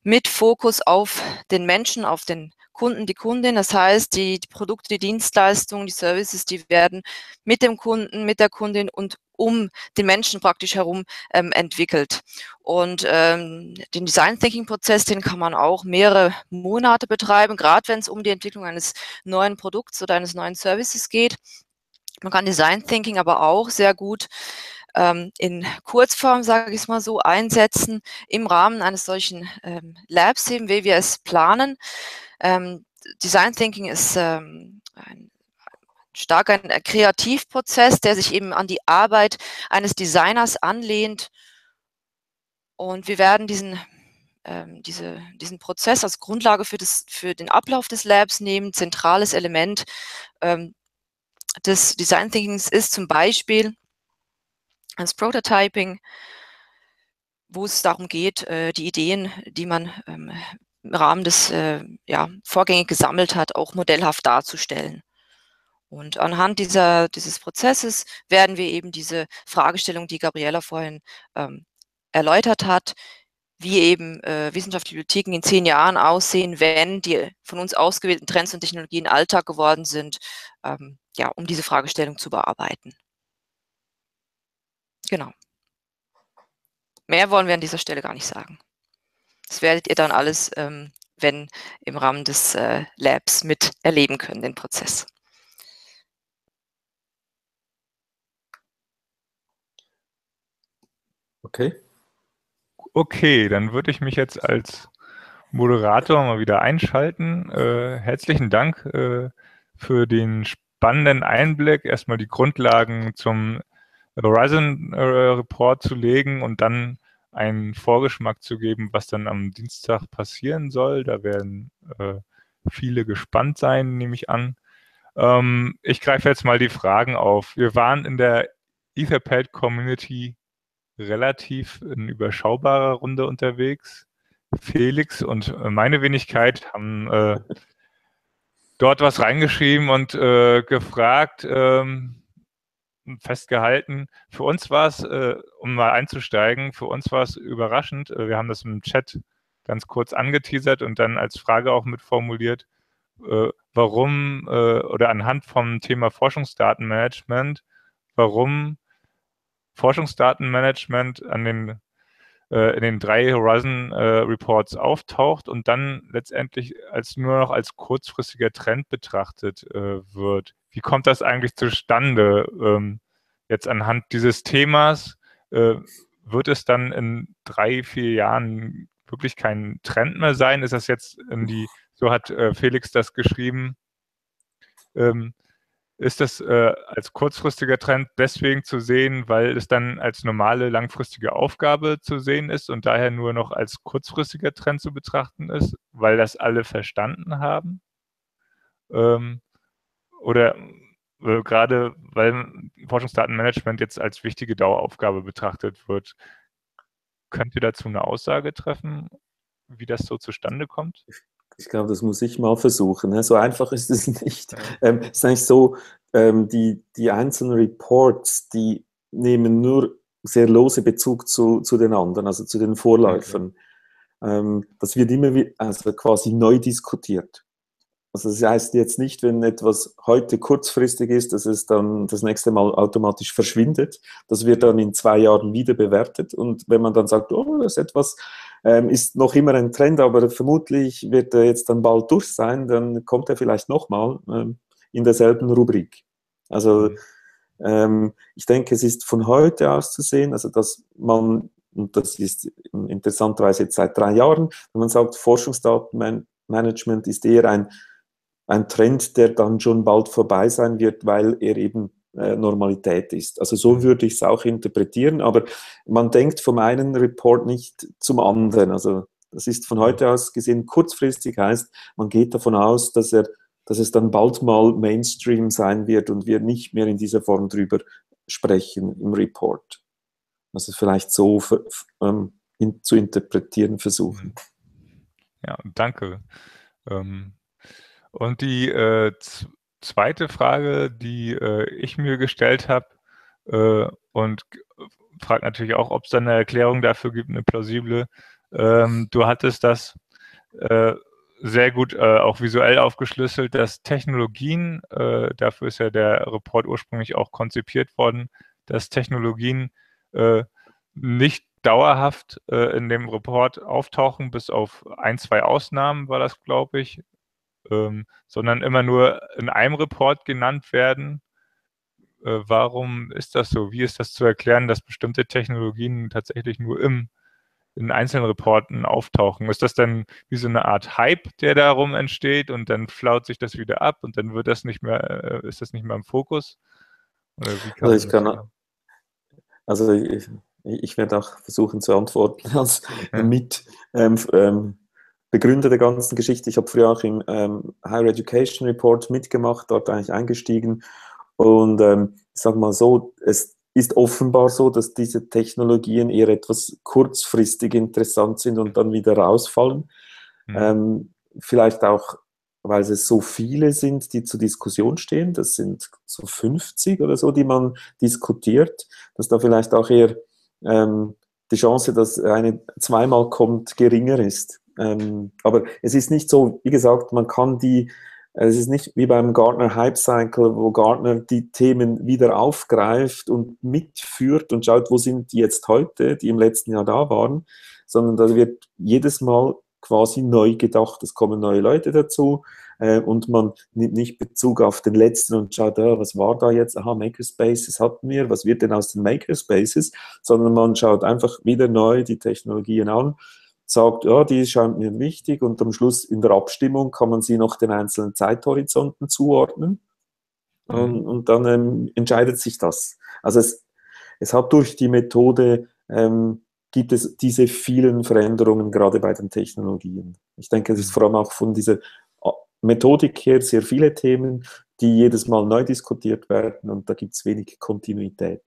mit Fokus auf den Menschen, auf den Kunden, die Kundin. Das heißt, die, die Produkte, die Dienstleistungen, die Services, die werden mit dem Kunden, mit der Kundin und um den Menschen praktisch herum ähm, entwickelt. Und ähm, den Design Thinking Prozess, den kann man auch mehrere Monate betreiben, gerade wenn es um die Entwicklung eines neuen Produkts oder eines neuen Services geht. Man kann Design Thinking aber auch sehr gut in Kurzform, sage ich es mal so, einsetzen im Rahmen eines solchen ähm, Labs, eben, wie wir es planen. Ähm, Design Thinking ist ähm, ein stark ein Kreativprozess, der sich eben an die Arbeit eines Designers anlehnt. Und wir werden diesen, ähm, diese, diesen Prozess als Grundlage für, das, für den Ablauf des Labs nehmen. Zentrales Element ähm, des Design Thinkings ist zum Beispiel ans Prototyping, wo es darum geht, die Ideen, die man im Rahmen des ja, vorgängig gesammelt hat, auch modellhaft darzustellen. Und anhand dieser, dieses Prozesses werden wir eben diese Fragestellung, die Gabriela vorhin ähm, erläutert hat, wie eben äh, wissenschaftliche Bibliotheken in zehn Jahren aussehen, wenn die von uns ausgewählten Trends und Technologien Alltag geworden sind, ähm, ja, um diese Fragestellung zu bearbeiten. Genau. Mehr wollen wir an dieser Stelle gar nicht sagen. Das werdet ihr dann alles, ähm, wenn im Rahmen des äh, Labs mit erleben können, den Prozess. Okay. Okay, dann würde ich mich jetzt als Moderator mal wieder einschalten. Äh, herzlichen Dank äh, für den spannenden Einblick. Erstmal die Grundlagen zum Horizon Report zu legen und dann einen Vorgeschmack zu geben, was dann am Dienstag passieren soll. Da werden äh, viele gespannt sein, nehme ich an. Ähm, ich greife jetzt mal die Fragen auf. Wir waren in der Etherpad-Community relativ in überschaubarer Runde unterwegs. Felix und meine Wenigkeit haben äh, dort was reingeschrieben und äh, gefragt, ähm, festgehalten. Für uns war es, äh, um mal einzusteigen, für uns war es überraschend. Wir haben das im Chat ganz kurz angeteasert und dann als Frage auch mitformuliert, äh, warum äh, oder anhand vom Thema Forschungsdatenmanagement, warum Forschungsdatenmanagement an den, äh, in den drei Horizon äh, Reports auftaucht und dann letztendlich als nur noch als kurzfristiger Trend betrachtet äh, wird. Wie kommt das eigentlich zustande? Ähm, jetzt anhand dieses Themas äh, wird es dann in drei, vier Jahren wirklich kein Trend mehr sein? Ist das jetzt in die, so hat äh, Felix das geschrieben, ähm, ist das äh, als kurzfristiger Trend deswegen zu sehen, weil es dann als normale langfristige Aufgabe zu sehen ist und daher nur noch als kurzfristiger Trend zu betrachten ist, weil das alle verstanden haben? Ähm, Oder äh, gerade, weil Forschungsdatenmanagement jetzt als wichtige Daueraufgabe betrachtet wird, könnt ihr dazu eine Aussage treffen, wie das so zustande kommt? Ich Ich glaube, das muss ich mal versuchen. Ne? So einfach ist es nicht. Es ähm, ist eigentlich so, ähm, die, die einzelnen Reports, die nehmen nur sehr lose Bezug zu, zu den anderen, also zu den Vorläufern. Okay. Ähm, das wird immer wieder, also quasi neu diskutiert. Also das heißt jetzt nicht, wenn etwas heute kurzfristig ist, dass es dann das nächste Mal automatisch verschwindet. Das wird dann in zwei Jahren wieder bewertet. Und wenn man dann sagt, oh, das ist etwas, ähm, ist noch immer ein Trend, aber vermutlich wird er jetzt dann bald durch sein, dann kommt er vielleicht nochmal ähm, in derselben Rubrik. Also ähm, ich denke, es ist von heute aus zu sehen, also dass man, und das ist interessanterweise jetzt seit drei Jahren, wenn man sagt, Forschungsdatenmanagement ist eher ein Ein Trend, der dann schon bald vorbei sein wird, weil er eben äh, Normalität ist. Also so würde ich es auch interpretieren, aber man denkt vom einen Report nicht zum anderen. Also das ist von heute aus gesehen kurzfristig, heißt, man geht davon aus, dass, er, dass es dann bald mal Mainstream sein wird und wir nicht mehr in dieser Form drüber sprechen im Report. Also vielleicht so für, ähm, in, zu interpretieren versuchen. Ja, danke. Ähm Und die äh, zweite Frage, die äh, ich mir gestellt habe, äh, und frage natürlich auch, ob es da eine Erklärung dafür gibt, eine plausible. Ähm, du hattest das äh, sehr gut äh, auch visuell aufgeschlüsselt, dass Technologien, äh, dafür ist ja der Report ursprünglich auch konzipiert worden, dass Technologien äh, nicht dauerhaft äh, in dem Report auftauchen, bis auf ein, zwei Ausnahmen war das, glaube ich. Ähm, sondern immer nur in einem Report genannt werden. Äh, warum ist das so? Wie ist das zu erklären, dass bestimmte Technologien tatsächlich nur im, in einzelnen Reporten auftauchen? Ist das dann wie so eine Art Hype, der darum entsteht und dann flaut sich das wieder ab und dann wird das nicht mehr, äh, ist das nicht mehr im Fokus? Oder wie kann also ich kann, sagen? also ich, ich werde auch versuchen zu antworten als ja. mit ähm, ähm, Begründer der ganzen Geschichte. Ich habe früher auch im ähm, Higher Education Report mitgemacht, dort eigentlich eingestiegen. Und ähm, ich sage mal so, es ist offenbar so, dass diese Technologien eher etwas kurzfristig interessant sind und dann wieder rausfallen. Mhm. Ähm, vielleicht auch, weil es so viele sind, die zur Diskussion stehen. Das sind so fünfzig oder so, die man diskutiert. Dass da vielleicht auch eher ähm, die Chance, dass eine zweimal kommt, geringer ist. Ähm, aber es ist nicht so, wie gesagt, man kann die, es ist nicht wie beim Gartner Hype-Cycle, wo Gartner die Themen wieder aufgreift und mitführt und schaut, wo sind die jetzt heute, die im letzten Jahr da waren, sondern da wird jedes Mal quasi neu gedacht, es kommen neue Leute dazu äh, und man nimmt nicht Bezug auf den letzten und schaut, oh, was war da jetzt, aha, Makerspaces hatten wir, was wird denn aus den Makerspaces, sondern man schaut einfach wieder neu die Technologien an, sagt, ja, die scheint mir wichtig und am Schluss in der Abstimmung kann man sie noch den einzelnen Zeithorizonten zuordnen mhm. und, und dann ähm, entscheidet sich das. Also es, es hat durch die Methode, ähm, gibt es diese vielen Veränderungen, gerade bei den Technologien. Ich denke, es ist vor allem auch von dieser Methodik her sehr viele Themen, die jedes Mal neu diskutiert werden und da gibt es wenig Kontinuität.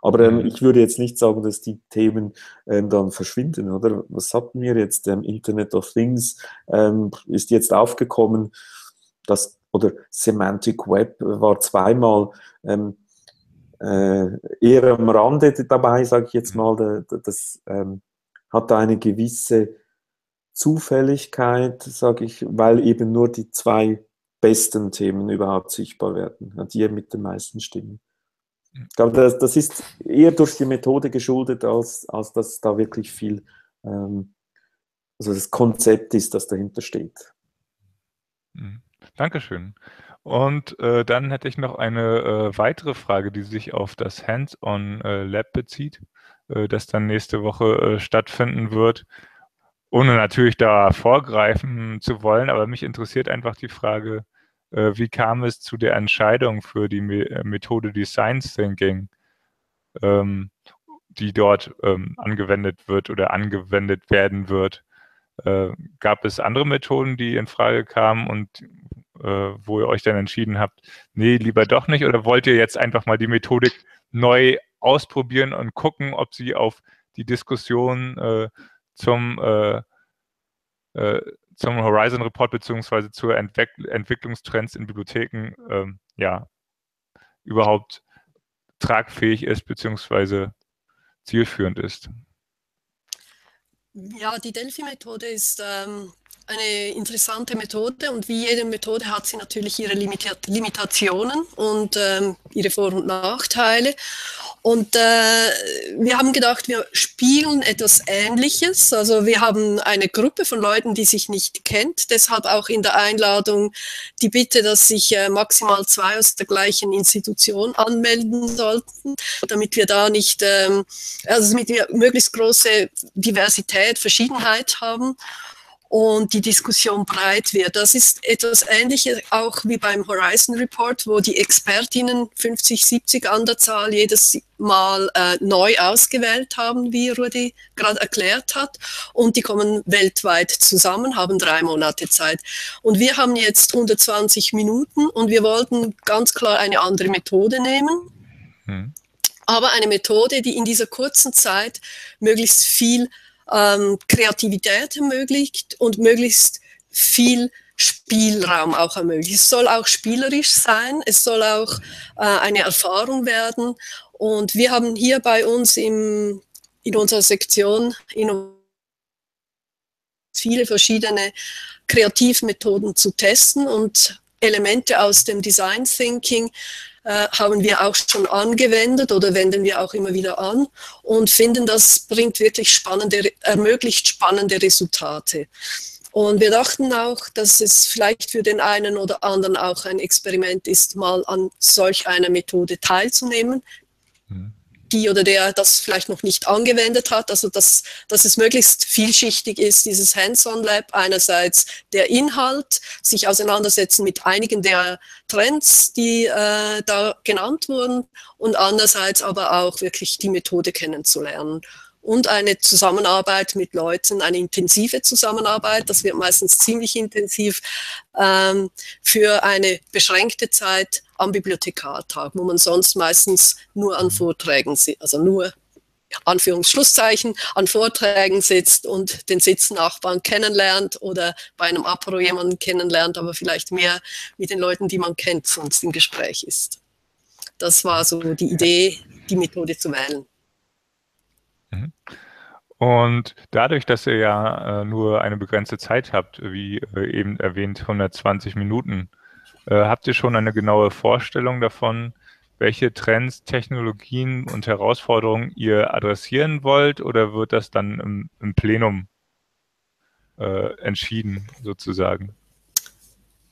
Aber ähm, ich würde jetzt nicht sagen, dass die Themen ähm, dann verschwinden, oder? Was hatten wir jetzt? Ähm, Internet of Things ähm, ist jetzt aufgekommen, das, oder Semantic Web war zweimal ähm, äh, eher am Rande dabei, sage ich jetzt mal. Das, das ähm, hat eine gewisse Zufälligkeit, sage ich, weil eben nur die zwei besten Themen überhaupt sichtbar werden, die mit den meisten Stimmen. Ich glaube, das, das ist eher durch die Methode geschuldet, als, als dass da wirklich viel, ähm, also das Konzept ist, das dahinter steht. Dankeschön. Und äh, dann hätte ich noch eine äh, weitere Frage, die sich auf das Hands-on äh, Lab bezieht, äh, das dann nächste Woche äh, stattfinden wird, ohne natürlich da vorgreifen zu wollen, aber mich interessiert einfach die Frage, wie kam es zu der Entscheidung für die Methode Design Thinking, ähm, die dort ähm, angewendet wird oder angewendet werden wird? Äh, gab es andere Methoden, die in Frage kamen und äh, wo ihr euch dann entschieden habt, nee, lieber doch nicht? Oder wollt ihr jetzt einfach mal die Methodik neu ausprobieren und gucken, ob sie auf die Diskussion äh, zum äh, äh, zum Horizon Report bzw. zur Entwick Entwicklungstrends in Bibliotheken ähm, ja, überhaupt tragfähig ist bzw. zielführend ist. Ja, die Delphi-Methode ist ähm, eine interessante Methode und wie jede Methode hat sie natürlich ihre Limita- Limitationen und ähm, ihre Vor- und Nachteile. Und äh, wir haben gedacht, wir spielen etwas Ähnliches. Also wir haben eine Gruppe von Leuten, die sich nicht kennt. Deshalb auch in der Einladung die Bitte, dass sich äh, maximal zwei aus der gleichen Institution anmelden sollten, damit wir da nicht, ähm, also damit wir möglichst große Diversität, Verschiedenheit haben und die Diskussion breit wird. Das ist etwas Ähnliches auch wie beim Horizon Report, wo die ExpertInnen fünfzig, siebzig an der Zahl jedes Mal äh, neu ausgewählt haben, wie Rudi gerade erklärt hat. Und die kommen weltweit zusammen, haben drei Monate Zeit. Und wir haben jetzt hundertzwanzig Minuten und wir wollten ganz klar eine andere Methode nehmen. Hm. Aber eine Methode, die in dieser kurzen Zeit möglichst viel Ähm, Kreativität ermöglicht und möglichst viel Spielraum auch ermöglicht. Es soll auch spielerisch sein, es soll auch äh, eine Erfahrung werden. Und wir haben hier bei uns im, in unserer Sektion in viele verschiedene Kreativmethoden zu testen und Elemente aus dem Design Thinking haben wir auch schon angewendet oder wenden wir auch immer wieder an und finden, das bringt wirklich spannende, ermöglicht spannende Resultate. Und wir dachten auch, dass es vielleicht für den einen oder anderen auch ein Experiment ist, mal an solch einer Methode teilzunehmen, mhm. die oder der das vielleicht noch nicht angewendet hat, also dass, dass es möglichst vielschichtig ist, dieses Hands-on-Lab, einerseits der Inhalt, sich auseinandersetzen mit einigen der Trends, die äh, da genannt wurden, und andererseits aber auch wirklich die Methode kennenzulernen. Und eine Zusammenarbeit mit Leuten, eine intensive Zusammenarbeit, das wird meistens ziemlich intensiv, ähm, für eine beschränkte Zeit am Bibliothekartag, wo man sonst meistens nur an Vorträgen sitzt, also nur Anführungsschlusszeichen, an Vorträgen sitzt und den Sitznachbarn kennenlernt oder bei einem Apero jemanden kennenlernt, aber vielleicht mehr mit den Leuten, die man kennt, sonst im Gespräch ist. Das war so die Idee, die Methode zu wählen. Und dadurch, dass ihr ja nur eine begrenzte Zeit habt, wie eben erwähnt, hundertzwanzig Minuten, habt ihr schon eine genaue Vorstellung davon, welche Trends, Technologien und Herausforderungen ihr adressieren wollt, oder wird das dann im, im Plenum äh, entschieden, sozusagen?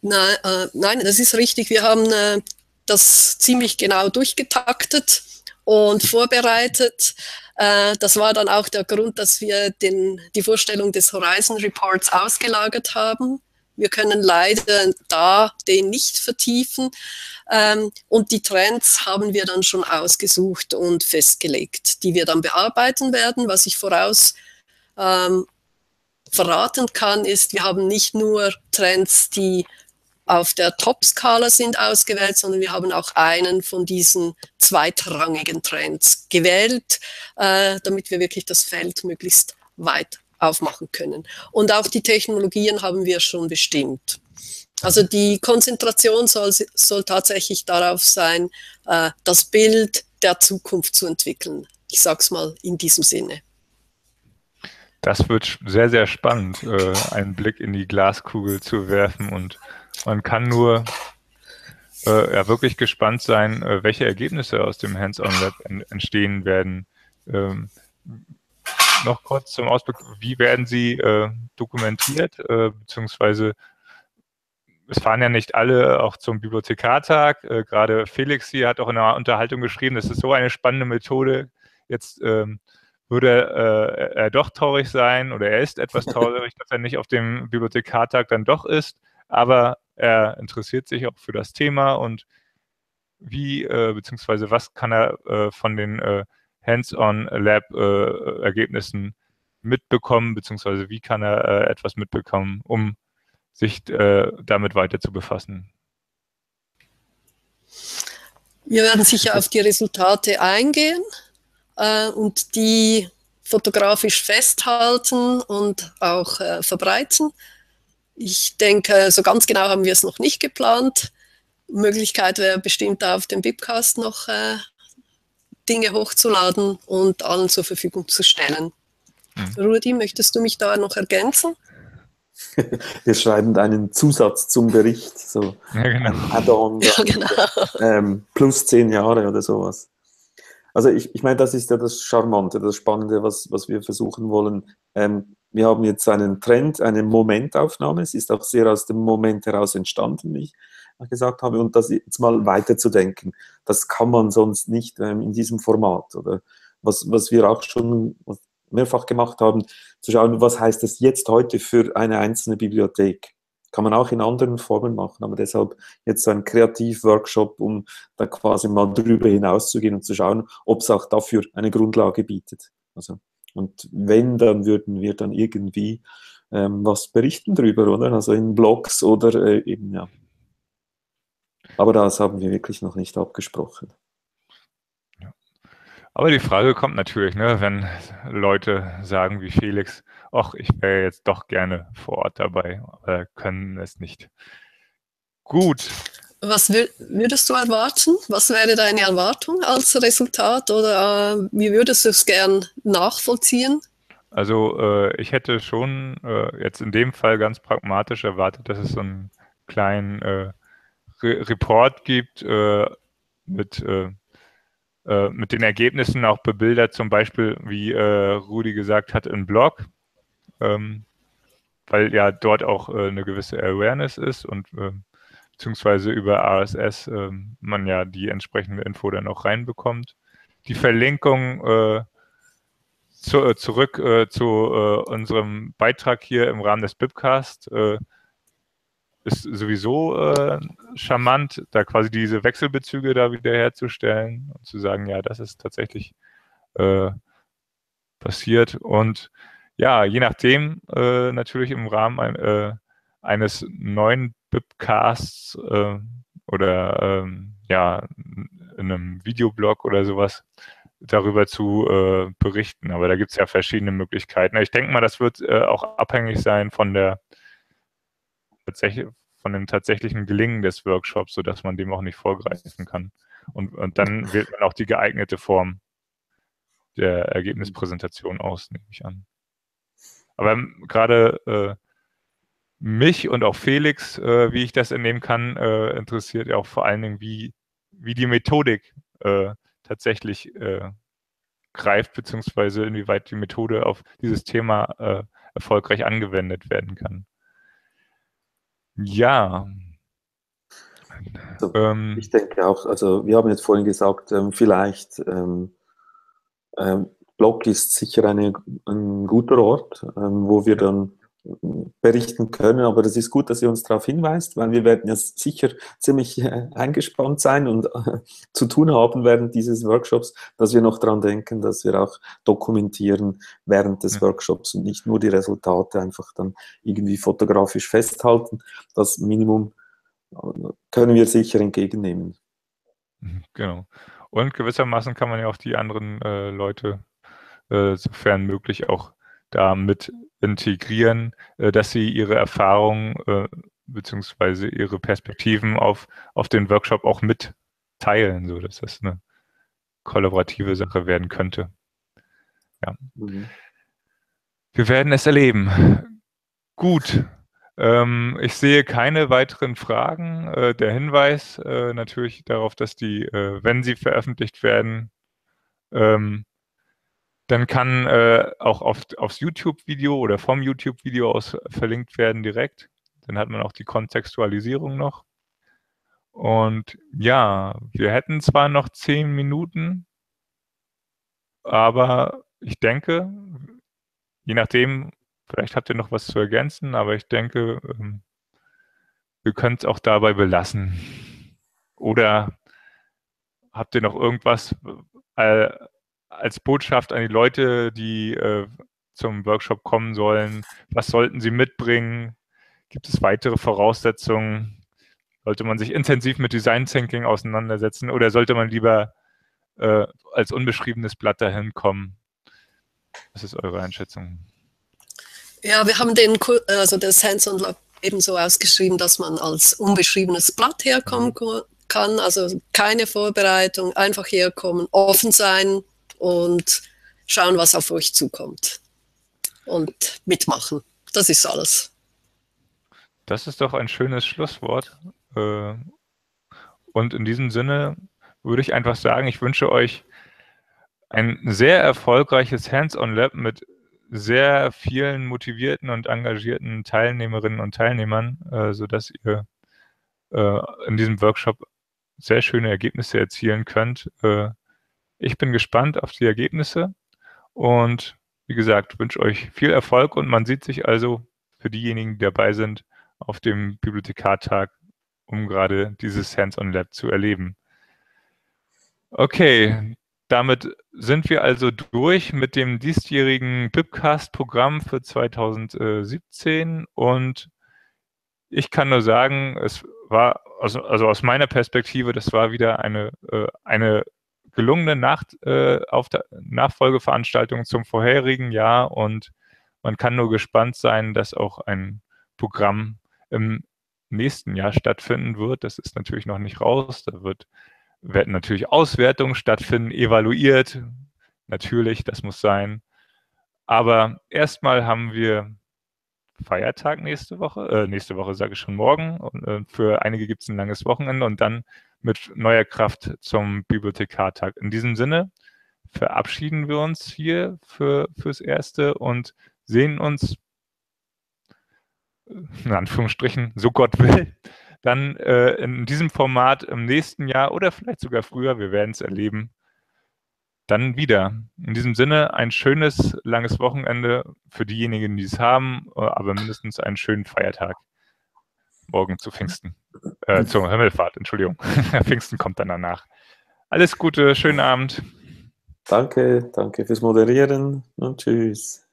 Nein, äh, nein, das ist richtig. Wir haben äh, das ziemlich genau durchgetaktet und vorbereitet. Äh, das war dann auch der Grund, dass wir den, die Vorstellung des Horizon Reports ausgelagert haben. Wir können leider da den nicht vertiefen. Ähm, und die Trends haben wir dann schon ausgesucht und festgelegt, die wir dann bearbeiten werden. Was ich voraus ähm, verraten kann, ist, wir haben nicht nur Trends, die auf der Top-Skala sind, ausgewählt, sondern wir haben auch einen von diesen zweitrangigen Trends gewählt, äh, damit wir wirklich das Feld möglichst weit aufmachen können. Und auch die Technologien haben wir schon bestimmt. Also die Konzentration soll, soll tatsächlich darauf sein, äh, das Bild der Zukunft zu entwickeln. Ich sage es mal in diesem Sinne. Das wird sehr, sehr spannend, äh, einen Blick in die Glaskugel zu werfen. Und man kann nur äh, ja, wirklich gespannt sein, äh, welche Ergebnisse aus dem Hands-on-Lab en- entstehen werden. Ähm, Noch kurz zum Ausblick, wie werden sie äh, dokumentiert, äh, beziehungsweise es fahren ja nicht alle auch zum Bibliothekartag. Äh, gerade Felix hier hat auch in einer Unterhaltung geschrieben, das ist so eine spannende Methode, jetzt ähm, würde äh, er doch traurig sein oder er ist etwas traurig, dass er nicht auf dem Bibliothekartag dann doch ist, aber er interessiert sich auch für das Thema und wie, äh, beziehungsweise was kann er äh, von den äh, Hands-on-Lab-Ergebnissen äh, mitbekommen, beziehungsweise wie kann er äh, etwas mitbekommen, um sich äh, damit weiter zu befassen? Wir werden sicher auf die Resultate eingehen äh, und die fotografisch festhalten und auch äh, verbreiten. Ich denke, so ganz genau haben wir es noch nicht geplant. Möglichkeit wäre bestimmt, auf dem Bibcast noch äh, Dinge hochzuladen und allen zur Verfügung zu stellen. Mhm. Rudi, möchtest du mich da noch ergänzen? Wir schreiben einen Zusatz zum Bericht, so ja, genau. Add-on, ja, genau. ähm, plus zehn Jahre oder sowas. Also ich, ich meine, das ist ja das Charmante, das Spannende, was, was wir versuchen wollen. Ähm, wir haben jetzt einen Trend, eine Momentaufnahme, es ist auch sehr aus dem Moment heraus entstanden, wie ich gesagt habe, und das jetzt mal weiterzudenken. Das kann man sonst nicht ähm, in diesem Format. Oder was, was wir auch schon mehrfach gemacht haben, zu schauen, was heißt das jetzt heute für eine einzelne Bibliothek. Kann man auch in anderen Formen machen, aber deshalb jetzt so ein Kreativ-Workshop, um da quasi mal drüber hinauszugehen und zu schauen, ob es auch dafür eine Grundlage bietet. Also, und wenn, dann würden wir dann irgendwie ähm, was berichten drüber, oder? Also in Blogs oder äh, eben, ja. Aber das haben wir wirklich noch nicht abgesprochen. Ja. Aber die Frage kommt natürlich, ne, wenn Leute sagen wie Felix, ach, ich wäre jetzt doch gerne vor Ort dabei, aber können es nicht. Gut. Was würdest du erwarten? Was wäre deine Erwartung als Resultat? Oder äh, wie würdest du es gern nachvollziehen? Also äh, ich hätte schon äh, jetzt in dem Fall ganz pragmatisch erwartet, dass es so einen kleinen äh, Re Report gibt äh, mit... Äh, äh, mit den Ergebnissen auch bebildert, zum Beispiel, wie äh, Rudi gesagt hat, im Blog, ähm, weil ja dort auch äh, eine gewisse Awareness ist und äh, beziehungsweise über R S S äh, man ja die entsprechende Info dann auch reinbekommt. Die Verlinkung äh, zu, äh, zurück äh, zu äh, unserem Beitrag hier im Rahmen des Bibcast äh, ist sowieso äh, charmant, da quasi diese Wechselbezüge da wieder herzustellen und zu sagen, ja, das ist tatsächlich äh, passiert. Und ja, je nachdem äh, natürlich im Rahmen ein, äh, eines neuen Bibcasts äh, oder ähm, ja, in einem Videoblog oder sowas darüber zu äh, berichten. Aber da gibt es ja verschiedene Möglichkeiten. Ich denke mal, das wird äh, auch abhängig sein von der tatsächlich von dem tatsächlichen Gelingen des Workshops, sodass man dem auch nicht vorgreifen kann. Und, und dann wählt man auch die geeignete Form der Ergebnispräsentation aus, nehme ich an. Aber gerade äh, mich und auch Felix, äh, wie ich das entnehmen kann, äh, interessiert ja auch vor allen Dingen, wie, wie die Methodik äh, tatsächlich äh, greift, beziehungsweise inwieweit die Methode auf dieses Thema äh, erfolgreich angewendet werden kann. Ja. Also, ähm, ich denke auch, also wir haben jetzt vorhin gesagt, ähm, vielleicht ähm, ähm, Blog ist sicher eine, ein guter Ort, ähm, wo wir dann berichten können, aber das ist gut, dass ihr uns darauf hinweist, weil wir werden jetzt sicher ziemlich äh, eingespannt sein und äh, zu tun haben während dieses Workshops, dass wir noch daran denken, dass wir auch dokumentieren während des Workshops und nicht nur die Resultate einfach dann irgendwie fotografisch festhalten. Das Minimum können wir sicher entgegennehmen. Genau. Und gewissermaßen kann man ja auch die anderen äh, Leute äh, sofern möglich auch da mit integrieren, dass sie ihre Erfahrungen bzw. ihre Perspektiven auf, auf den Workshop auch mitteilen, sodass das eine kollaborative Sache werden könnte. Ja. Mhm. Wir werden es erleben. Gut, ähm, ich sehe keine weiteren Fragen. Äh, der Hinweis äh, natürlich darauf, dass die, äh, wenn sie veröffentlicht werden, ähm, dann kann äh, auch auf, aufs YouTube-Video oder vom YouTube-Video aus verlinkt werden direkt. Dann hat man auch die Kontextualisierung noch. Und ja, wir hätten zwar noch zehn Minuten, aber ich denke, je nachdem, vielleicht habt ihr noch was zu ergänzen, aber ich denke, ähm, wir können es auch dabei belassen. Oder habt ihr noch irgendwas äh, als Botschaft an die Leute, die äh, zum Workshop kommen sollen? Was sollten sie mitbringen? Gibt es weitere Voraussetzungen? Sollte man sich intensiv mit Design Thinking auseinandersetzen oder sollte man lieber äh, als unbeschriebenes Blatt dahin kommen? Was ist eure Einschätzung? Ja, wir haben den, also das Science und Lab eben so ausgeschrieben, dass man als unbeschriebenes Blatt herkommen kann, also keine Vorbereitung, einfach herkommen, offen sein und schauen, was auf euch zukommt und mitmachen. Das ist alles. Das ist doch ein schönes Schlusswort. Und in diesem Sinne würde ich einfach sagen, ich wünsche euch ein sehr erfolgreiches Hands-on-Lab mit sehr vielen motivierten und engagierten Teilnehmerinnen und Teilnehmern, äh, sodass ihr äh, in diesem Workshop sehr schöne Ergebnisse erzielen könnt. Äh, ich bin gespannt auf die Ergebnisse und wie gesagt, wünsche euch viel Erfolg und man sieht sich also für diejenigen, die dabei sind, auf dem Bibliothekartag, um gerade dieses Hands-on-Lab zu erleben. Okay. Damit sind wir also durch mit dem diesjährigen Bibcast-Programm für zweitausendsiebzehn und ich kann nur sagen, es war, also aus meiner Perspektive, das war wieder eine, eine gelungene Nachfolgeveranstaltung zum vorherigen Jahr und man kann nur gespannt sein, dass auch ein Programm im nächsten Jahr stattfinden wird. Das ist natürlich noch nicht raus, da wird werden natürlich Auswertungen stattfinden, evaluiert, natürlich, das muss sein. Aber erstmal haben wir Feiertag nächste Woche, äh, nächste Woche sage ich schon morgen, und äh, für einige gibt es ein langes Wochenende und dann mit neuer Kraft zum Bibliothekartag. In diesem Sinne verabschieden wir uns hier für, fürs Erste und sehen uns, in Anführungsstrichen, so Gott will, dann äh, in diesem Format im nächsten Jahr oder vielleicht sogar früher, wir werden es erleben, dann wieder. In diesem Sinne ein schönes, langes Wochenende für diejenigen, die es haben, aber mindestens einen schönen Feiertag morgen zu Pfingsten, äh, zur Himmelfahrt, Entschuldigung. Pfingsten kommt dann danach. Alles Gute, schönen Abend. Danke, danke fürs Moderieren und tschüss.